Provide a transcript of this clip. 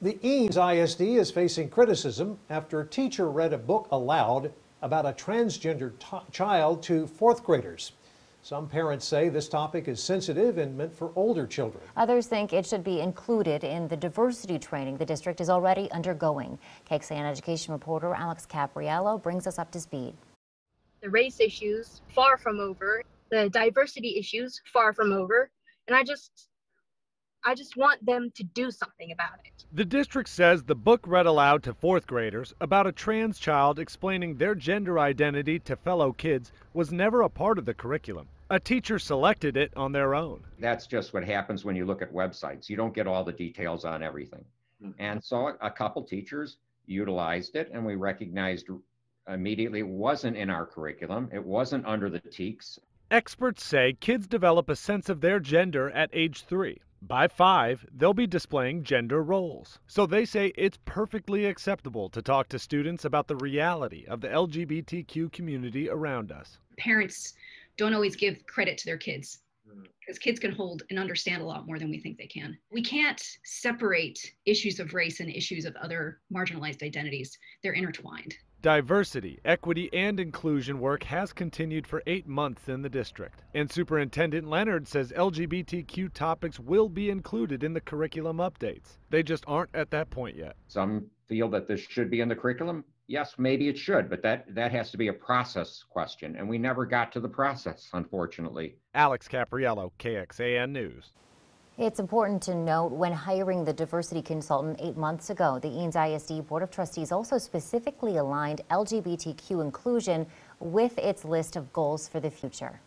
The Eanes ISD is facing criticism after a teacher read a book aloud about a transgender child to fourth graders. Some parents say this topic is sensitive and meant for older children. Others think it should be included in the diversity training the district is already undergoing. KXAN education reporter Alex Capriello brings us up to speed. The race issues, far from over. The diversity issues, far from over. And I just want them to do something about it. The district says the book read aloud to fourth graders about a trans child explaining their gender identity to fellow kids was never a part of the curriculum. A teacher selected it on their own. That's just what happens when you look at websites. You don't get all the details on everything. And so a couple teachers utilized it, and we recognized immediately it wasn't in our curriculum. It wasn't under the TEKS. Experts say kids develop a sense of their gender at age 3. By 5, they'll be displaying gender roles. So they say it's perfectly acceptable to talk to students about the reality of the LGBTQ community around us. Parents don't always give credit to their kids because kids can hold and understand a lot more than we think they can. We can't separate issues of race and issues of other marginalized identities. They're intertwined. Diversity, equity, and inclusion work has continued for 8 months in the district. And Superintendent Leonard says LGBTQ topics will be included in the curriculum updates. They just aren't at that point yet. Some feel that this should be in the curriculum. Yes, maybe it should, but that has to be a process question. And we never got to the process, unfortunately. Alex Capriello, KXAN News. It's important to note when hiring the diversity consultant 8 months ago, the Eanes ISD Board of Trustees also specifically aligned LGBTQ inclusion with its list of goals for the future.